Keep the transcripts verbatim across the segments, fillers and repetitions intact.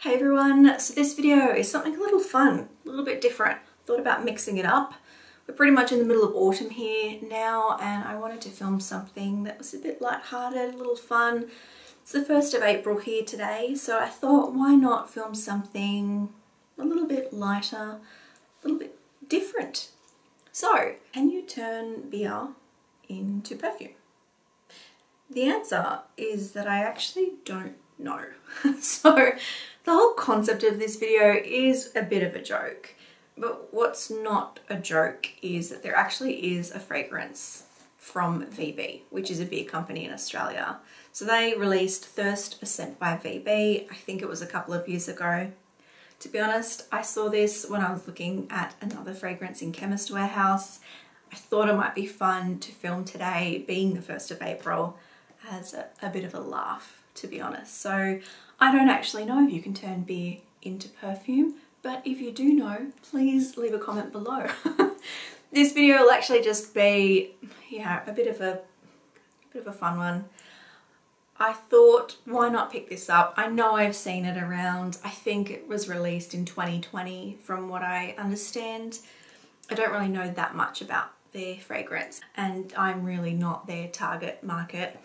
Hey everyone, so this video is something a little fun, a little bit different. Thought about mixing it up. We're pretty much in the middle of autumn here now and I wanted to film something that was a bit lighthearted, a little fun. It's the first of April here today, so I thought why not film something a little bit lighter, a little bit different. So, can you turn beer into perfume? The answer is that I actually don't know. So, the whole concept of this video is a bit of a joke, but what's not a joke is that there actually is a fragrance from V B, which is a beer company in Australia. So they released Thirst Ascent by V B, I think it was a couple of years ago. To be honest, I saw this when I was looking at another fragrance in Chemist Warehouse. I thought it might be fun to film today, being the first of April, as a, a bit of a laugh, to be honest. So I don't actually know if you can turn beer into perfume, but if you do know, please leave a comment below. This video will actually just be, yeah, a bit of a, a bit of a fun one. I thought, why not pick this up? I know I've seen it around. I think it was released in twenty twenty, from what I understand. I don't really know that much about their fragrance, and I'm really not their target market.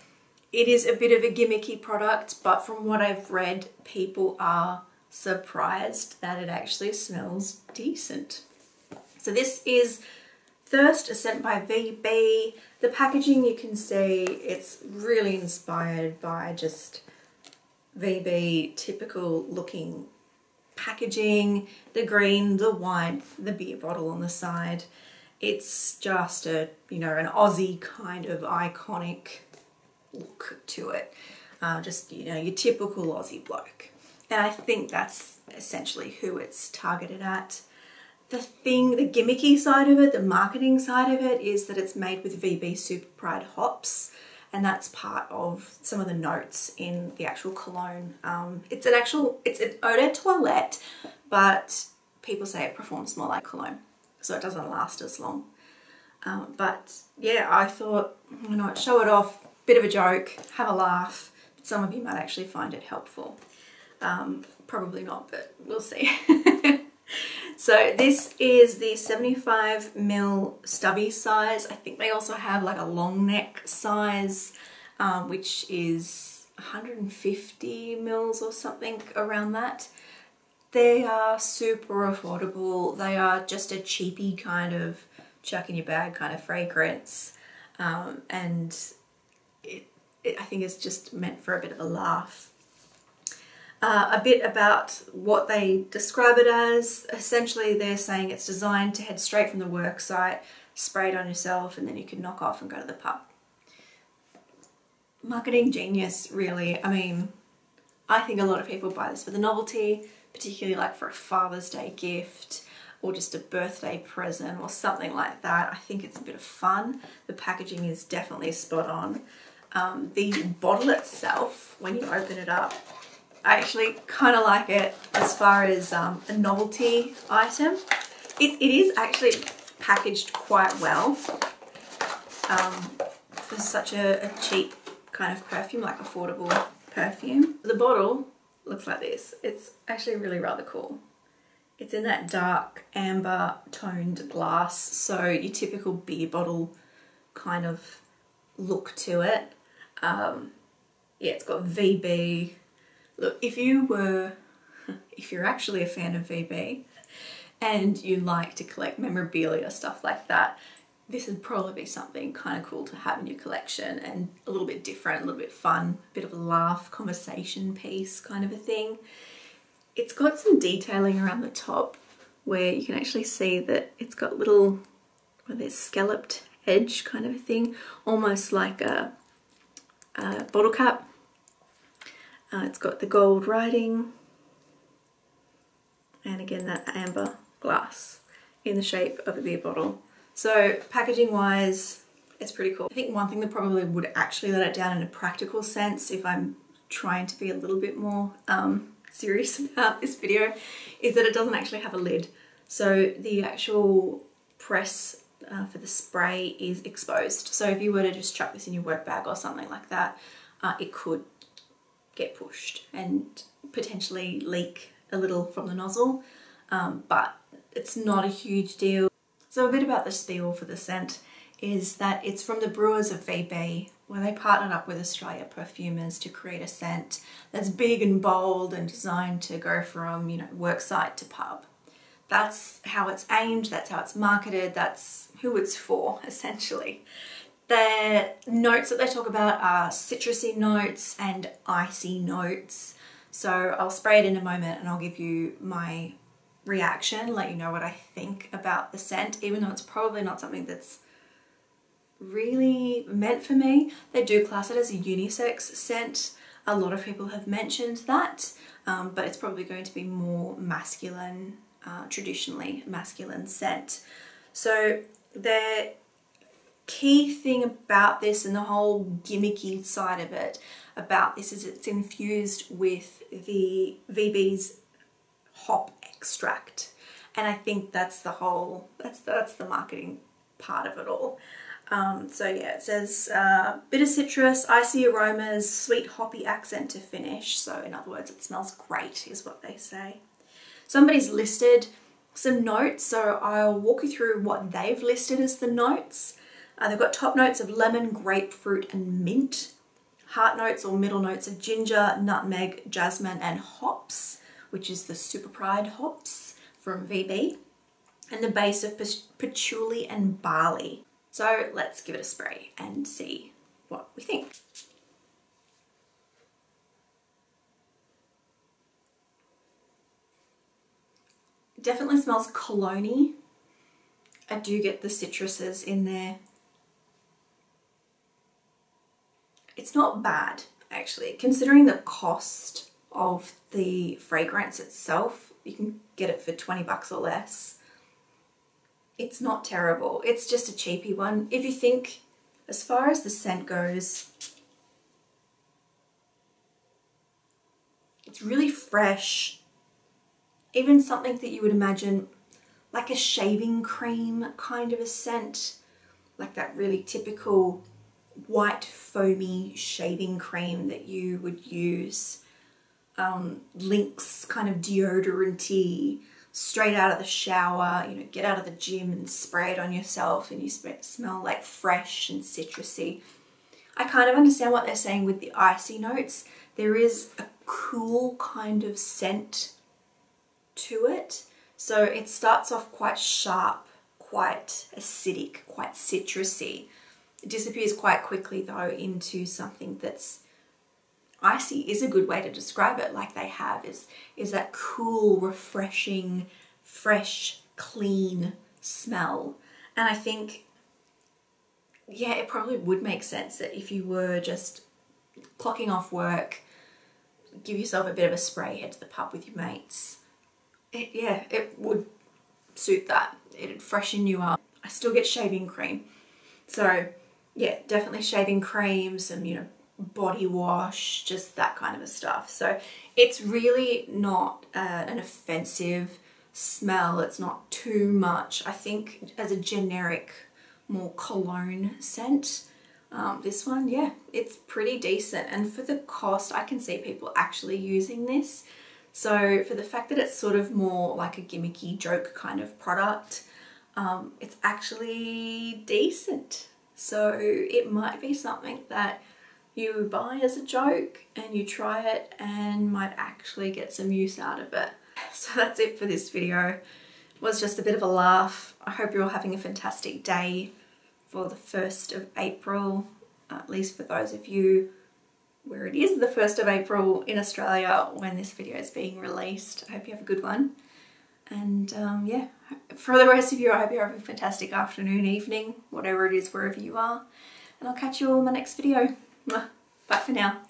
It is a bit of a gimmicky product, but from what I've read, people are surprised that it actually smells decent. So this is Thirst Ascent by V B. The packaging, you can see it's really inspired by just V B typical looking packaging, the green, the white, the beer bottle on the side. It's just a, you know, an Aussie kind of iconic look to it, uh, just, you know, your typical Aussie bloke, and I think that's essentially who it's targeted at. The thing, the gimmicky side of it, the marketing side of it, is that it's made with V B Super Pride hops, and that's part of some of the notes in the actual cologne. Um, it's an actual, it's an eau de toilette, but people say it performs more like cologne, so it doesn't last as long. Um, but yeah, I thought, why not show it off? Bit of a joke, have a laugh. Some of you might actually find it helpful. Um, probably not, but we'll see. So this is the seventy-five mil stubby size. I think they also have like a long neck size, um, which is one hundred fifty mils or something around that. They are super affordable. They are just a cheapy kind of chuck in your bag kind of fragrance. Um, and It, it, I think it's just meant for a bit of a laugh. Uh, a bit about what they describe it as. Essentially, they're saying it's designed to head straight from the work site, spray it on yourself, and then you can knock off and go to the pub. Marketing genius, really. I mean, I think a lot of people buy this for the novelty, particularly like for a Father's Day gift, or just a birthday present or something like that. I think it's a bit of fun. The packaging is definitely spot on. Um, the bottle itself, when you open it up, I actually kind of like it as far as um, a novelty item. It, it is actually packaged quite well um, for such a, a cheap kind of perfume, like affordable perfume. The bottle looks like this. It's actually really rather cool. It's in that dark amber toned glass, so your typical beer bottle kind of look to it. Um, yeah, it's got V B. Look, if you were, if you're actually a fan of V B and you like to collect memorabilia, stuff like that, this would probably be something kind of cool to have in your collection, and a little bit different, a little bit fun, a bit of a laugh, conversation piece kind of a thing. It's got some detailing around the top where you can actually see that it's got little, well, there's scalloped edge kind of a thing, almost like a, a bottle cap. Uh, it's got the gold writing and again that amber glass in the shape of a beer bottle. So packaging wise, it's pretty cool. I think one thing that probably would actually let it down in a practical sense, if I'm trying to be a little bit more um, serious about this video, is that it doesn't actually have a lid. So the actual press uh, for the spray is exposed. So if you were to just chuck this in your work bag or something like that, uh, it could get pushed and potentially leak a little from the nozzle, um, but it's not a huge deal. So a bit about the spiel for the scent is that it's from the brewers of Vevey, where they partnered up with Australia perfumers to create a scent that's big and bold and designed to go from, you know, worksite to pub. That's how it's aimed, that's how it's marketed, that's who it's for, essentially. The notes that they talk about are citrusy notes and icy notes. So I'll spray it in a moment and I'll give you my reaction, let you know what I think about the scent, even though it's probably not something that's really meant for me. They do class it as a unisex scent. A lot of people have mentioned that, um, but it's probably going to be more masculine, uh, traditionally masculine scent. So the key thing about this and the whole gimmicky side of it about this is it's infused with the Vevey's hop extract, and I think that's the whole that's the, that's the marketing part of it all. Um, so yeah, it says uh, bitter citrus, icy aromas, sweet hoppy accent to finish. So in other words, it smells great is what they say. Somebody's listed some notes, so I'll walk you through what they've listed as the notes. Uh, they've got top notes of lemon, grapefruit and mint, heart notes or middle notes of ginger, nutmeg, jasmine and hops, which is the Super Pride hops from Vevey, and the base of patchouli and barley. So let's give it a spray and see what we think. It definitely smells cologne-y. I do get the citruses in there. It's not bad, actually, considering the cost of the fragrance itself. You can get it for twenty bucks or less. It's not terrible. It's just a cheapy one. If you think, as far as the scent goes, it's really fresh. Even something that you would imagine like a shaving cream kind of a scent, like that really typical white foamy shaving cream that you would use. Um, Lynx kind of deodorant-y, straight out of the shower, you know, get out of the gym and spray it on yourself and you smell like fresh and citrusy. I kind of understand what they're saying with the icy notes. There is a cool kind of scent to it. So it starts off quite sharp, quite acidic, quite citrusy. It disappears quite quickly though into something that's icy is a good way to describe it, like they have, is, is that cool, refreshing, fresh, clean smell. And I think, yeah, it probably would make sense that if you were just clocking off work, give yourself a bit of a spray, head to the pub with your mates. It, yeah, it would suit that. It'd freshen you up. I still get shaving cream. So yeah, definitely shaving cream, some, you know, body wash, just that kind of a stuff. So it's really not uh, an offensive smell. It's not too much. I think as a generic, more cologne scent, um, this one, yeah, it's pretty decent. And for the cost, I can see people actually using this. So for the fact that it's sort of more like a gimmicky joke kind of product, um, it's actually decent. So it might be something that you buy as a joke and you try it and might actually get some use out of it. So that's it for this video. It was just a bit of a laugh. I hope you're all having a fantastic day for the first of April, at least for those of you where it is the first of April in Australia when this video is being released. I hope you have a good one. And um, yeah, for the rest of you, I hope you're having a fantastic afternoon, evening, whatever it is, wherever you are. And I'll catch you all in my next video. Bye for now.